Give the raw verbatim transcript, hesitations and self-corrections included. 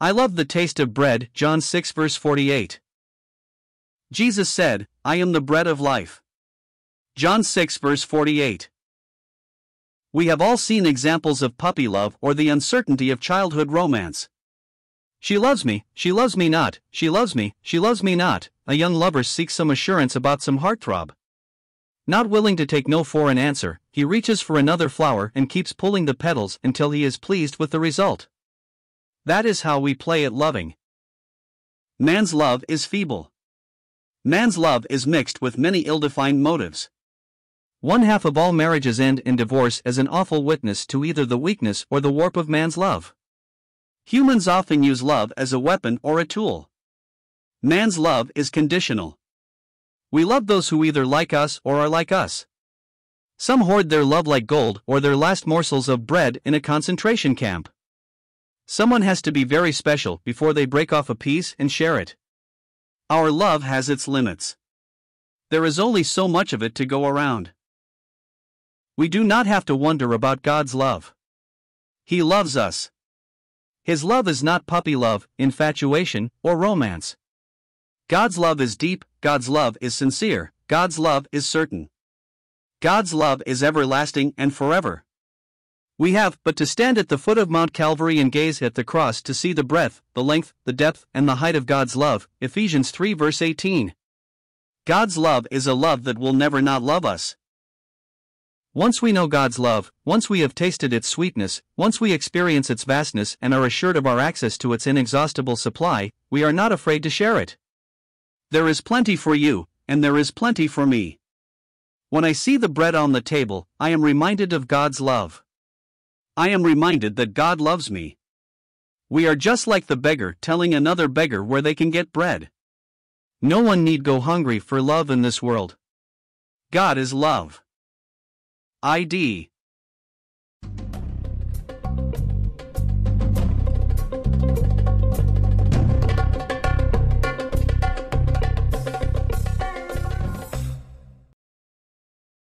I love the taste of bread, John six verse forty-eight. Jesus said, I am the bread of life. John six verse forty-eight. We have all seen examples of puppy love or the uncertainty of childhood romance. She loves me, she loves me not, she loves me, she loves me not. A young lover seeks some assurance about some heartthrob. Not willing to take no for an answer, he reaches for another flower and keeps pulling the petals until he is pleased with the result. That is how we play at loving. Man's love is feeble. Man's love is mixed with many ill-defined motives. One half of all marriages end in divorce as an awful witness to either the weakness or the warp of man's love. Humans often use love as a weapon or a tool. Man's love is conditional. We love those who either like us or are like us. Some hoard their love like gold or their last morsels of bread in a concentration camp. Someone has to be very special before they break off a piece and share it. Our love has its limits. There is only so much of it to go around. We do not have to wonder about God's love. He loves us. His love is not puppy love, infatuation, or romance. God's love is deep, God's love is sincere, God's love is certain. God's love is everlasting and forever. We have but to stand at the foot of Mount Calvary and gaze at the cross to see the breadth, the length, the depth, and the height of God's love, Ephesians three verse eighteen. God's love is a love that will never not love us. Once we know God's love, once we have tasted its sweetness, once we experience its vastness and are assured of our access to its inexhaustible supply, we are not afraid to share it. There is plenty for you, and there is plenty for me. When I see the bread on the table, I am reminded of God's love. I am reminded that God loves me. We are just like the beggar telling another beggar where they can get bread. No one need go hungry for love in this world. God is love. I D